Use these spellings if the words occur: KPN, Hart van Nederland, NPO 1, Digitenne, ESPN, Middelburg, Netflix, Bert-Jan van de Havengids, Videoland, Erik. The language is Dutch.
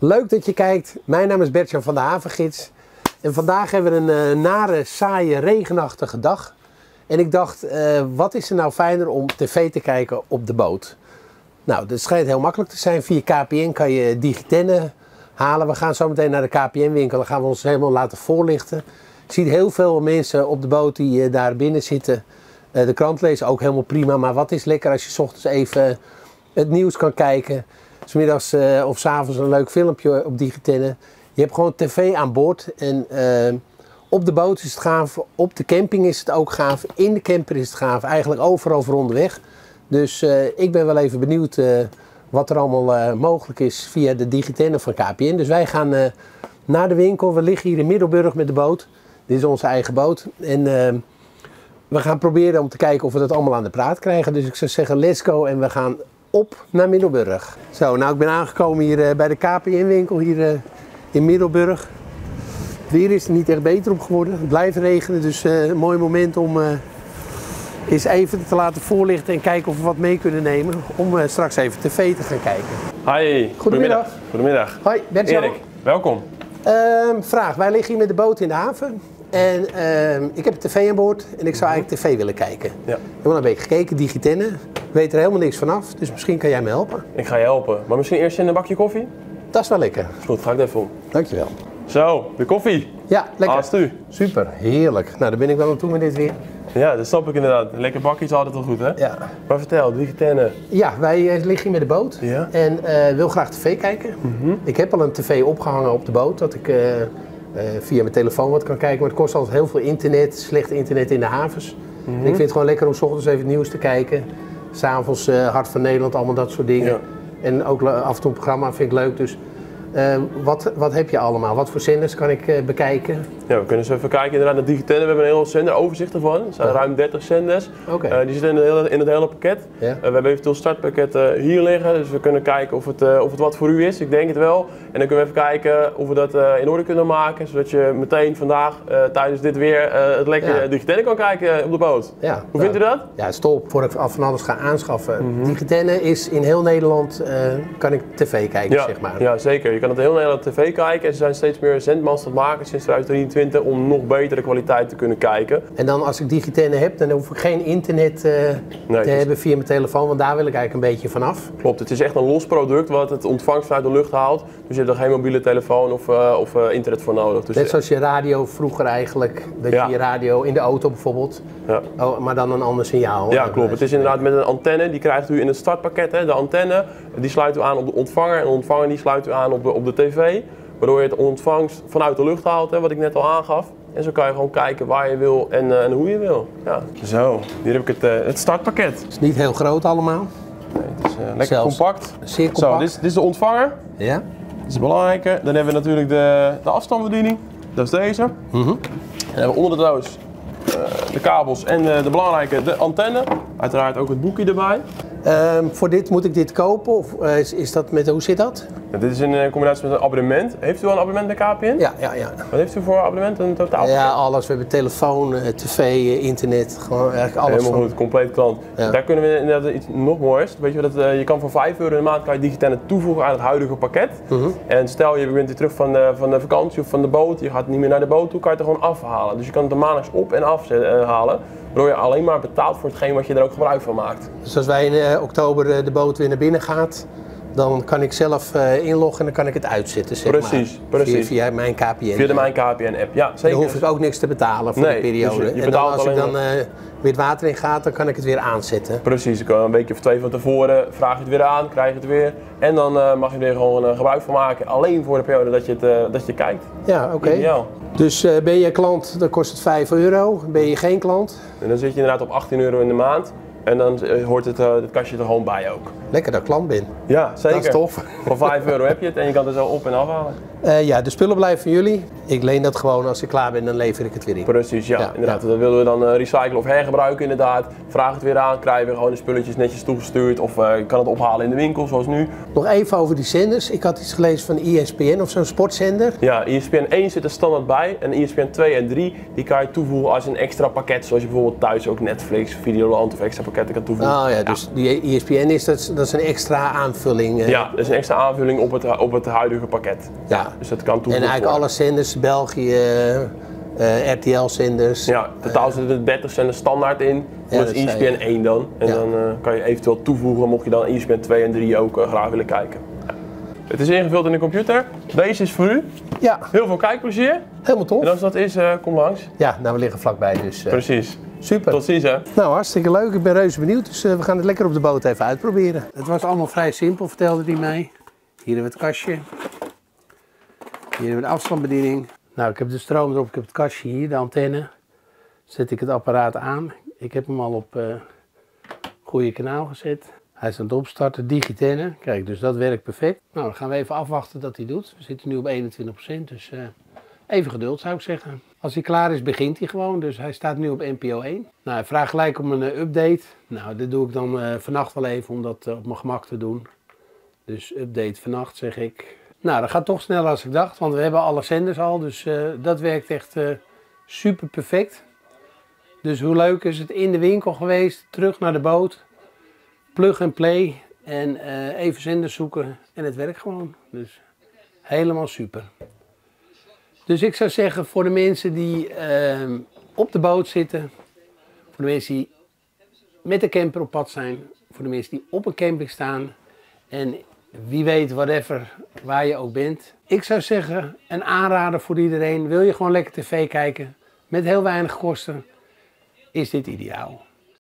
Leuk dat je kijkt. Mijn naam is Bert-Jan van de Havengids. En vandaag hebben we een nare, saaie, regenachtige dag. En ik dacht, wat is er nou fijner om tv te kijken op de boot? Nou, dat schijnt heel makkelijk te zijn. Via KPN kan je Digitenne halen. We gaan zo meteen naar de KPN-winkel. Dan gaan we ons helemaal laten voorlichten. Ik zie heel veel mensen op de boot die daar binnen zitten. De krant lezen ook helemaal prima. Maar wat is lekker als je 's ochtends even het nieuws kan kijken. 'S Middags of 's avonds een leuk filmpje op Digitenne. Je hebt gewoon tv aan boord. En op de boot is het gaaf. Op de camping is het ook gaaf. In de camper is het gaaf. Eigenlijk overal voor onderweg. Dus ik ben wel even benieuwd wat er allemaal mogelijk is via de Digitenne van KPN. Dus wij gaan naar de winkel. We liggen hier in Middelburg met de boot. Dit is onze eigen boot. En we gaan proberen om te kijken of we dat allemaal aan de praat krijgen. Dus ik zou zeggen, let's go. En we gaan op naar Middelburg. Zo, nou ik ben aangekomen hier bij de KPN-winkel hier in Middelburg. Het weer is er niet echt beter op geworden. Het blijft regenen, dus een mooi moment om eens even te laten voorlichten en kijken of we wat mee kunnen nemen. Om straks even tv te gaan kijken. Hi, goedemiddag. Goedemiddag. Hoi, Bert-Jan. Erik, welkom. Vraag, wij liggen hier met de boot in de haven. En ik heb tv aan boord en ik zou eigenlijk tv willen kijken. Ja. Ik heb een beetje gekeken, Digitenne. Ik weet er helemaal niks vanaf, dus misschien kan jij me helpen. Ik ga je helpen, maar misschien eerst in een bakje koffie? Dat is wel lekker. Is goed, ga ik even om. Dankjewel. Zo, de koffie. Ja, lekker. Astu. Super, heerlijk. Nou, daar ben ik wel aan toe met dit weer. Ja, dat snap ik inderdaad. Lekker bakje is altijd wel goed, hè? Ja. Maar vertel, Digitenne. Ja, wij liggen hier met de boot en wil graag tv kijken. Ik heb al een tv opgehangen op de boot, dat ik via mijn telefoon wat kan kijken, maar het kost altijd heel veel internet, slecht internet in de havens. En ik vind het gewoon lekker om 's ochtends even het nieuws te kijken, s'avonds Hart van Nederland, allemaal dat soort dingen. Ja. En ook af en toe een programma vind ik leuk, dus wat heb je allemaal? Wat voor zenders kan ik bekijken? Ja, we kunnen eens even kijken inderdaad naar Digitenne. We hebben een heel zenderoverzicht ervan. Er zijn ruim 30 zenders. Okay. Die zitten in het hele pakket. Yeah. We hebben eventueel startpakket hier liggen, dus we kunnen kijken of het wat voor u is. Ik denk het wel. En dan kunnen we even kijken of we dat in orde kunnen maken, zodat je meteen vandaag tijdens dit weer het lekker Digitenne kan kijken op de boot. Ja. Hoe vindt u dat? Ja, stop. Voordat ik van alles ga aanschaffen. Digitenne is in heel Nederland, kan ik tv kijken, zeg maar. Ja, zeker. Je kan het heel Nederland tv kijken en er zijn steeds meer zendmans te maken sinds 2023 om nog betere kwaliteit te kunnen kijken. En dan als ik Digitenne heb, dan hoef ik geen internet te hebben via mijn telefoon, want daar wil ik eigenlijk een beetje vanaf. Klopt, het is echt een los product wat het ontvangst uit de lucht haalt, dus je hebt er geen mobiele telefoon of internet voor nodig. Dus net zoals je radio vroeger eigenlijk, dat je radio in de auto bijvoorbeeld, maar dan een ander signaal. Ja, klopt. Het is inderdaad met een antenne, die krijgt u in het startpakket, hè. De antenne, die sluit u aan op de ontvanger en de ontvanger die sluit u aan op de tv, waardoor je het ontvangst vanuit de lucht haalt, hè, wat ik net al aangaf. En zo kan je gewoon kijken waar je wil en hoe je wil. Ja. Zo, hier heb ik het startpakket. Het is niet heel groot allemaal. Nee, het is lekker compact. Zeer compact. Zo, dit is de ontvanger. Ja. Dat is het belangrijke. Dan hebben we natuurlijk de afstandsbediening. Dat is deze. Dan hebben we onder de doos de kabels en de belangrijke, de antenne. Uiteraard ook het boekje erbij. Voor dit moet ik dit kopen of is dat hoe zit dat? Ja, dit is in combinatie met een abonnement. Heeft u wel een abonnement bij KPN? Ja. Wat heeft u voor abonnement? Een totaal? Ja, alles. We hebben telefoon, tv, internet, gewoon eigenlijk alles. Helemaal goed, compleet klant. Ja. Daar kunnen we inderdaad iets nog moois. Weet je, je kan voor €5 in de maand kan je Digitenne toevoegen aan het huidige pakket. En stel je bent weer terug van de vakantie of van de boot, je gaat niet meer naar de boot toe, kan je het er gewoon afhalen. Dus je kan het er maandags op en af halen, waardoor je alleen maar betaalt voor hetgeen wat je er ook gebruik van maakt. Dus als wij in oktober de boot weer naar binnen gaat, dan kan ik zelf inloggen en dan kan ik het uitzetten, zeg maar. Via mijn KPN. Via de Mijn KPN-app, ja, zeker. Dan hoef ik ook niks te betalen voor de periode. Dus en dan, als ik dan weer het water in gaat, dan kan ik het weer aanzetten. Precies, een weekje of twee van tevoren vraag je het weer aan, krijg je het weer. En dan mag je er gewoon gebruik van maken, alleen voor de periode dat je kijkt. Ja, oké. Ideaal. Dus ben je klant, dan kost het €5. Ben je geen klant? En dan zit je inderdaad op €18 in de maand. En dan hoort het kastje er gewoon bij ook. Lekker dat ik klant ben. Ja, zeker. Dat is tof. Voor €5 heb je het en je kan het er zo op en afhalen. Ja, de spullen blijven van jullie. Ik leen dat gewoon, als ik klaar ben, dan lever ik het weer in. Precies, ja inderdaad. Ja. Dat willen we dan recyclen of hergebruiken inderdaad. Vraag het weer aan, krijgen we gewoon de spulletjes netjes toegestuurd. Of je kan het ophalen in de winkel, zoals nu. Nog even over die zenders. Ik had iets gelezen van ESPN of zo'n sportzender. Ja, ESPN 1 zit er standaard bij. En ESPN 2 en 3, die kan je toevoegen als een extra pakket. Zoals je bijvoorbeeld thuis ook Netflix, Videoland of extra videopakketten kan toevoegen. Oh, ja, dus die ESPN is, dat is een extra aanvulling. Ja, dat is een extra aanvulling op het huidige pakket. Ja. Dus dat kan toevoegen. En eigenlijk alle zenders, België, RTL-zenders. Ja, totaal zitten er 30 zenders standaard in. Ja, dat is ESPN 1 dan. En dan kan je eventueel toevoegen, mocht je dan ESPN 2 en 3 ook graag willen kijken. Het is ingevuld in de computer. Deze is voor u. Ja. Heel veel kijkplezier. Helemaal tof. En als dat is, kom langs. Ja, nou we liggen vlakbij dus. Precies. Super. Tot ziens hè. Nou, hartstikke leuk. Ik ben reuze benieuwd. Dus we gaan het lekker op de boot even uitproberen. Het was allemaal vrij simpel, vertelde hij mij. Hier hebben we het kastje. Hier hebben we de afstandsbediening. Nou, ik heb de stroom erop. Ik heb het kastje hier, de antenne. Zet ik het apparaat aan. Ik heb hem al op goede kanaal gezet. Hij is aan het opstarten, Digitenne. Kijk, dus dat werkt perfect. Nou, dan gaan we even afwachten dat hij doet. We zitten nu op 21%, dus even geduld zou ik zeggen. Als hij klaar is, begint hij gewoon. Dus hij staat nu op NPO 1. Nou, hij vraagt gelijk om een update. Nou, dit doe ik dan vannacht wel even om dat op mijn gemak te doen. Dus update vannacht, zeg ik. Nou, dat gaat toch sneller als ik dacht, want we hebben alle zenders al. Dus dat werkt echt super perfect. Dus hoe leuk is het in de winkel geweest, terug naar de boot. Plug and play en even zenders zoeken en het werkt gewoon. Dus helemaal super. Dus ik zou zeggen voor de mensen die op de boot zitten, voor de mensen die met de camper op pad zijn, voor de mensen die op een camping staan en wie weet whatever, waar je ook bent. Ik zou zeggen een aanrader voor iedereen. Wil je gewoon lekker tv kijken met heel weinig kosten, is dit ideaal.